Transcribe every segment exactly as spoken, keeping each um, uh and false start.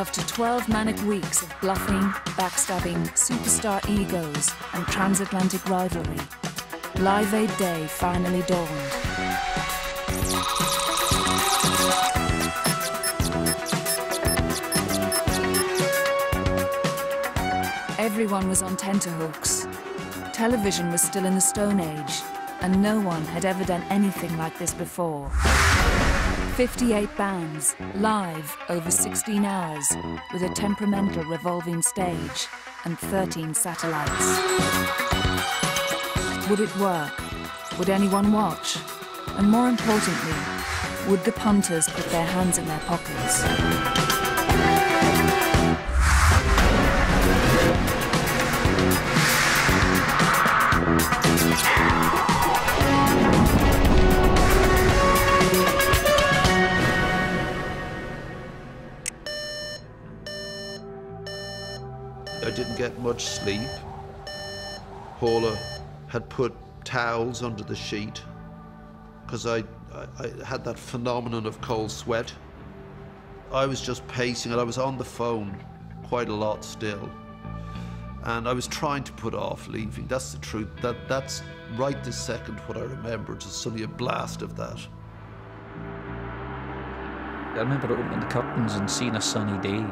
After twelve manic weeks of bluffing, backstabbing, superstar egos and transatlantic rivalry, Live Aid Day finally dawned. Everyone was on tenterhooks. Television was still in the Stone Age, and no one had ever done anything like this before. fifty-eight bands, live over sixteen hours, with a temperamental revolving stage and thirteen satellites. Would it work? Would anyone watch? And more importantly, would the punters put their hands in their pockets? I didn't get much sleep. Paula had put towels under the sheet because I, I, I had that phenomenon of cold sweat. I was just pacing and I was on the phone quite a lot still. And I was trying to put off leaving. That's the truth. That, that's right this second what I remember. It's suddenly a blast of that. I remember opening the curtains and seeing a sunny day.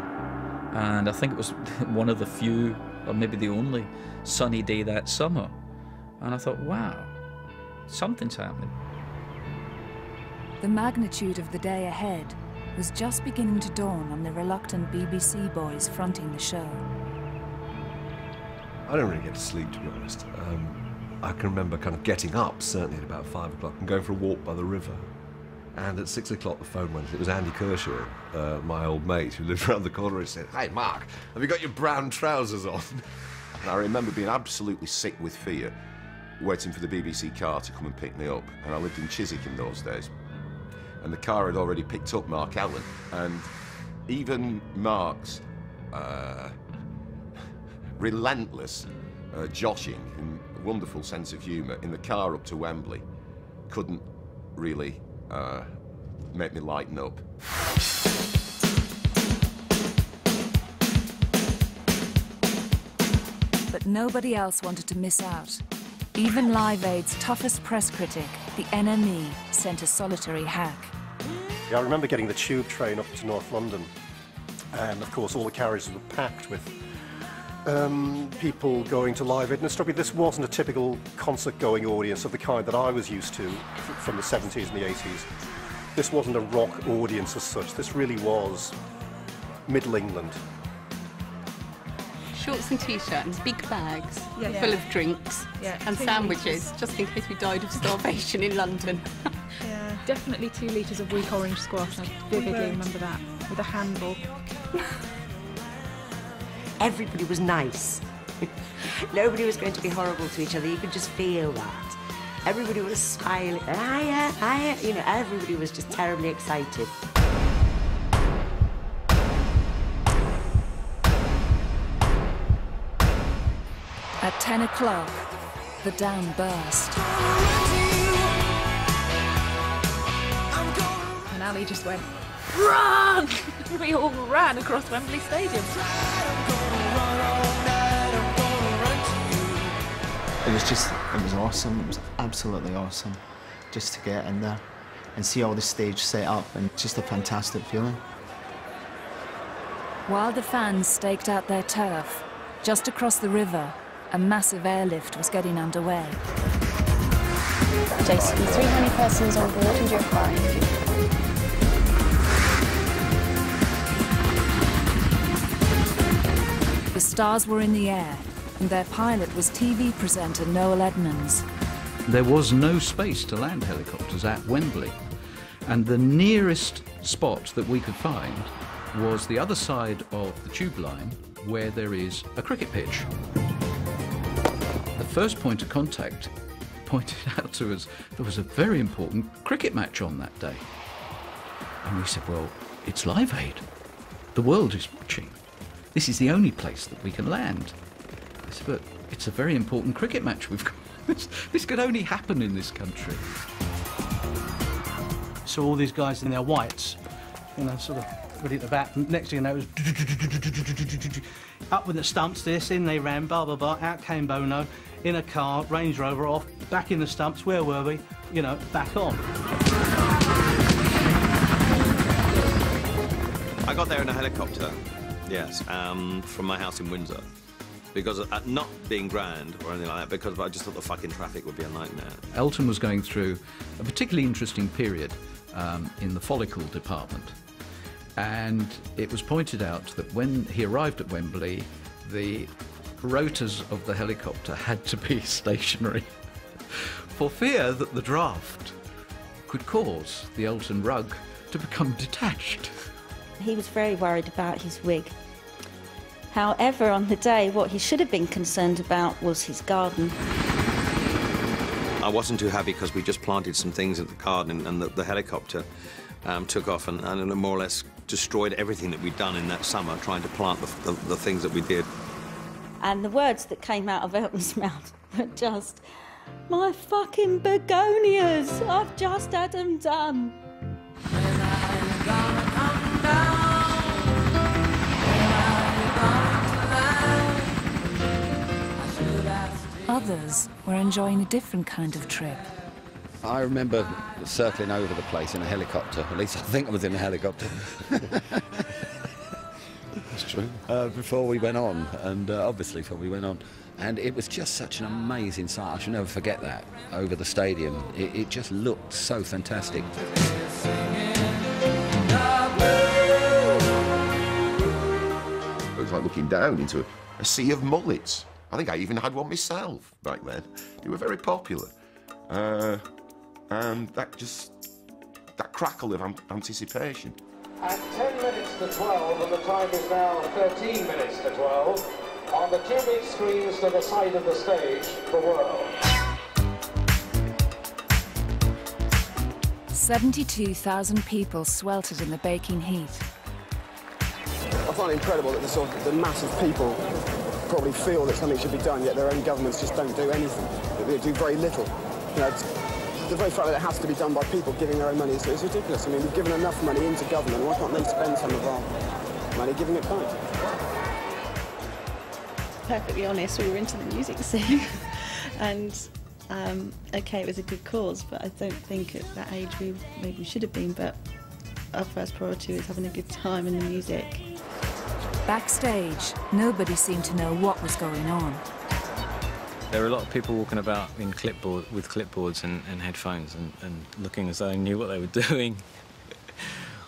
And I think it was one of the few, or maybe the only, sunny day that summer. And I thought, wow, something's happening. The magnitude of the day ahead was just beginning to dawn on the reluctant B B C boys fronting the show. I don't really get to sleep, to be honest. Um, I can remember kind of getting up, certainly at about five o'clock, and going for a walk by the river. And at six o'clock, the phone went. It was Andy Kershaw, uh, my old mate, who lived around the corner, and said, "Hey, Mark, have you got your brown trousers on?" And I remember being absolutely sick with fear, waiting for the B B C car to come and pick me up. And I lived in Chiswick in those days. And the car had already picked up Mark Ellen. And even Mark's uh, relentless uh, joshing and wonderful sense of humour in the car up to Wembley couldn't really Uh, make me lighten up. But nobody else wanted to miss out. Even Live Aid's toughest press critic, the N M E, sent a solitary hack. Yeah, I remember getting the tube train up to North London, and of course all the carriages were packed with Um, people going to Live Aid, and struck me this wasn't a typical concert-going audience of the kind that I was used to from the seventies and the eighties. This wasn't a rock audience as such. This really was Middle England. Shorts and T-shirts, big bags, yeah, yeah. full of drinks, yeah, and sandwiches, litres. Just in case we died of starvation in London. Yeah. Definitely two litres of weak orange squash, I vividly remember that, with a handball. Everybody was nice. Nobody was going to be horrible to each other. You could just feel that. Everybody was smiling. I, I, you know, everybody was just terribly excited. At ten o'clock, the dam burst. And Ali just went, "Run!" We all ran across Wembley Stadium. It was just, it was awesome, it was absolutely awesome just to get in there and see all the stage set up, and just a fantastic feeling. While the fans staked out their turf, just across the river, a massive airlift was getting underway. Jason, three hundred persons on board and you're fine. The stars were in the air, and their pilot was T V presenter Noel Edmonds. There was no space to land helicopters at Wembley, and the nearest spot that we could find was the other side of the tube line, where there is a cricket pitch. The first point of contact pointed out to us there was a very important cricket match on that day. And we said, well, it's Live Aid. The world is watching. This is the only place that we can land. I said, but it's a very important cricket match we've got. This, this could only happen in this country. So all these guys in their whites, you know, sort of ready at the bat. And next thing you know, it was up with the stumps, this, in they ran, blah, blah, blah, out came Bono, in a car, Range Rover off, back in the stumps, where were we? You know, back on. I got there in a helicopter, yes, um, from my house in Windsor. Because uh, not being grand or anything like that, because I just thought the fucking traffic would be a nightmare. Elton was going through a particularly interesting period um, in the follicle department, and it was pointed out that when he arrived at Wembley, the rotors of the helicopter had to be stationary for fear that the draft could cause the Elton rug to become detached. He was very worried about his wig. However, on the day, what he should have been concerned about was his garden. I wasn't too happy because we just planted some things in the garden and the, the helicopter um, took off and, and more or less destroyed everything that we'd done in that summer trying to plant the, the, the things that we did. And the words that came out of Elton's mouth were just, my fucking begonias, I've just had them done. And I'm gonna come down. Others were enjoying a different kind of trip. I remember circling over the place in a helicopter. At least I think I was in a helicopter. That's true. Uh, before we went on, and uh, obviously before we went on. And it was just such an amazing sight. I should never forget that, over the stadium. It, it just looked so fantastic. It was like looking down into a, a sea of mullets. I think I even had one myself back then. They were very popular. Uh, and that just, that crackle of an anticipation. At ten minutes to twelve, and the time is now thirteen minutes to twelve, on the two big screens to the side of the stage, the world. seventy-two thousand people sweltered in the baking heat. I find it incredible that the sort of the mass of people probably feel that something should be done, yet their own governments just don't do anything. They do very little. You know, the very fact that it has to be done by people giving their own money is, is ridiculous. I mean, we've given enough money into government. Why can't they spend some of our money giving it back? Perfectly honest, we were into the music scene, and um, okay, it was a good cause, but I don't think at that age we maybe we should have been. But our first priority was having a good time in the music. Backstage, nobody seemed to know what was going on. There were a lot of people walking about in clipboard, with clipboards and, and headphones and, and looking as though they knew what they were doing,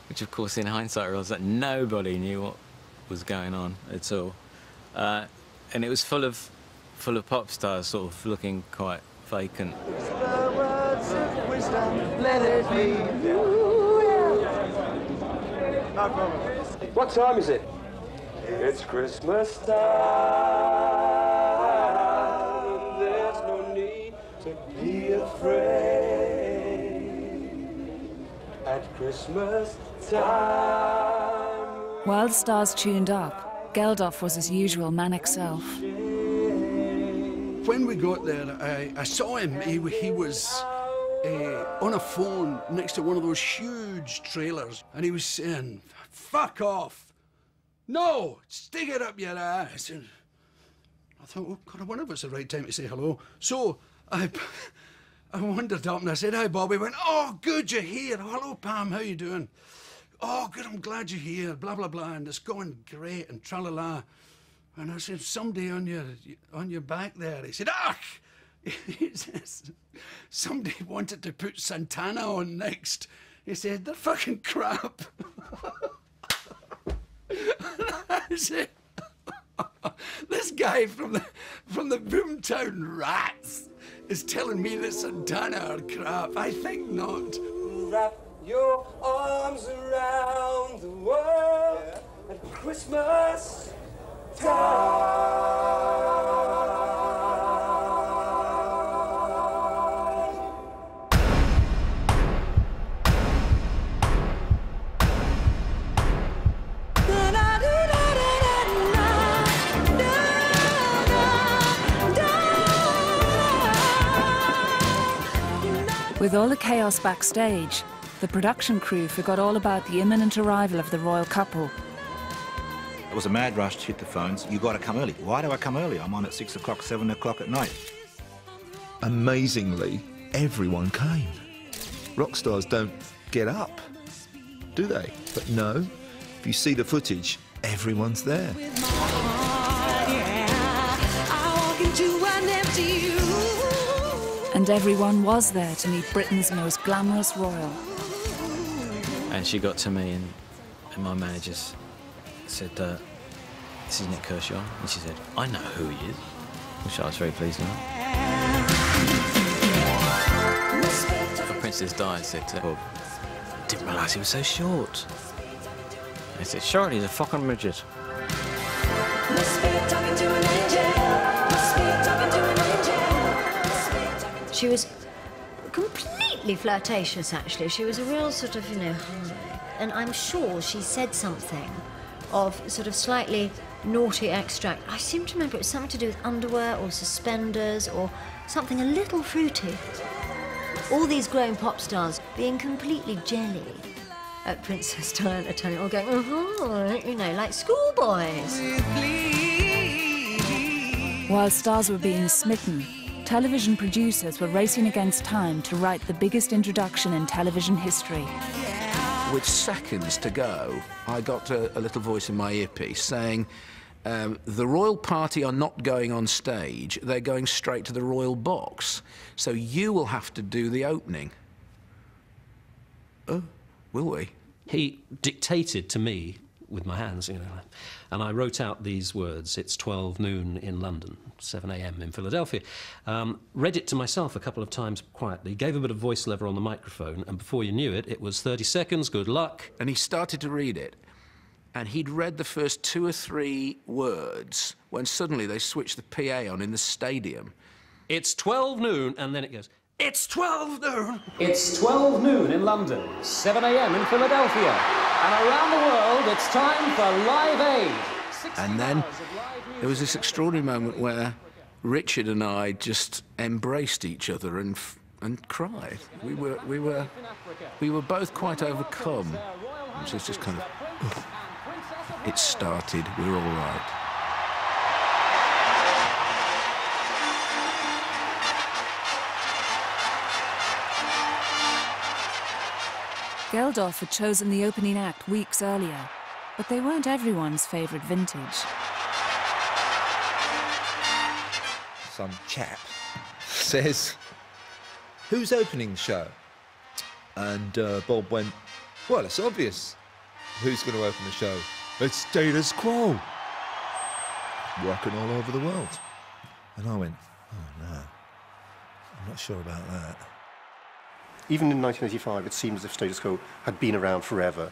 which, of course, in hindsight, realised that nobody knew what was going on at all. Uh, and it was full of, full of pop stars sort of looking quite vacant. It's the words of wisdom, let it be. What time is it? It's Christmas time, there's no need to be afraid, at Christmas time... While the stars tuned up, Geldof was his usual manic self. When we got there, I, I saw him, he, he was uh, on a phone next to one of those huge trailers, and he was saying, fuck off! No! Stick it up your ass! And I thought, oh, God, I wonder if it's the right time to say hello. So I, I wandered up and I said, hi, Bobby. He went, oh, good, you're here. Hello, Pam, how you doing? Oh, good, I'm glad you're here, blah, blah, blah, and it's going great, and tra-la-la. And I said, somebody on your, on your back there. He said, ah! He says, somebody wanted to put Santana on next. He said, they're fucking crap. I said, this guy from the, from the Boomtown Rats is telling me that Santana are crap. I think not. Wrap your arms around the world at Christmas time. With all the chaos backstage, the production crew forgot all about the imminent arrival of the royal couple. It was a mad rush to hit the phones. You got to come early. Why do I come early? I'm on at six o'clock, seven o'clock at night. Amazingly, everyone came. Rock stars don't get up, do they? But no, if you see the footage, everyone's there. With my heart, yeah. I walk into an empty room. And everyone was there to meet Britain's most glamorous royal. And she got to me, and, and my managers said, uh, this is Nick Kershaw. And she said, I know who he is. Which I was very pleased with. The Princess Diana said to Bob, didn't realise he was so short. I said, short, he's a fucking midget. She was completely flirtatious, actually. She was a real sort of, you know, and I'm sure she said something of sort of slightly naughty extract. I seem to remember it was something to do with underwear or suspenders or something a little fruity. All these grown pop stars being completely jelly at Princess Diana, Tony, all going, mm-hmm, you know, like schoolboys. While stars were being smitten, television producers were racing against time to write the biggest introduction in television history. With seconds to go, I got a, a little voice in my earpiece saying, um, the royal party are not going on stage, they're going straight to the royal box, so you will have to do the opening. Oh, will we? He dictated to me with my hands, you know, and I wrote out these words, it's twelve noon in London, seven a m in Philadelphia. Um, read it to myself a couple of times quietly, gave a bit of voice lever on the microphone, and before you knew it, it was thirty seconds, good luck. And he started to read it, and he'd read the first two or three words when suddenly they switched the P A on in the stadium. It's twelve noon, and then it goes, it's twelve noon! It's twelve noon in London, seven a m in Philadelphia, and around the world, it's time for Live Aid. And then there was this extraordinary moment where Richard and I just embraced each other and and cried. We were we were we were both quite overcome. It was just kind of, oh, it started. We're all right. Geldof had chosen the opening act weeks earlier. But they weren't everyone's favourite vintage. Some chap says, who's opening show? And uh, Bob went, well, it's obvious. Who's going to open the show? It's Status Quo. Working all over the world. And I went, oh, no, I'm not sure about that. Even in nineteen eighty-five, it seemed as if Status Quo had been around forever,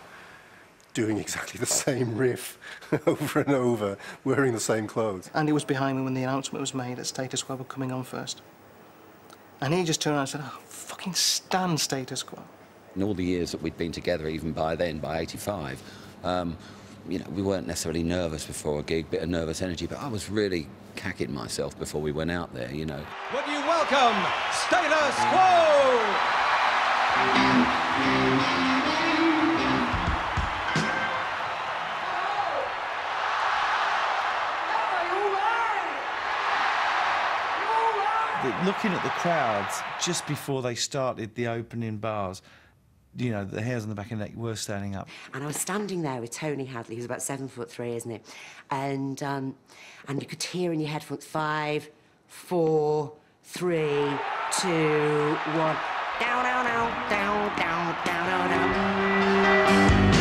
doing exactly the same riff over and over, wearing the same clothes. Andy was behind me when the announcement was made that Status Quo were coming on first. And he just turned around and said, oh, fucking stand Status Quo. In all the years that we'd been together, even by then, by eighty-five, um, you know, we weren't necessarily nervous before a gig, bit of nervous energy, but I was really cacking myself before we went out there, you know. Would you welcome Status Quo? Looking at the crowds just before they started the opening bars, you know, the hairs on the back of the neck were standing up. And I was standing there with Tony Hadley, who's about seven foot three, isn't he? And, um, and you could hear in your headphones, five, four, three, two, one. Down, down, down, down, down, down, down.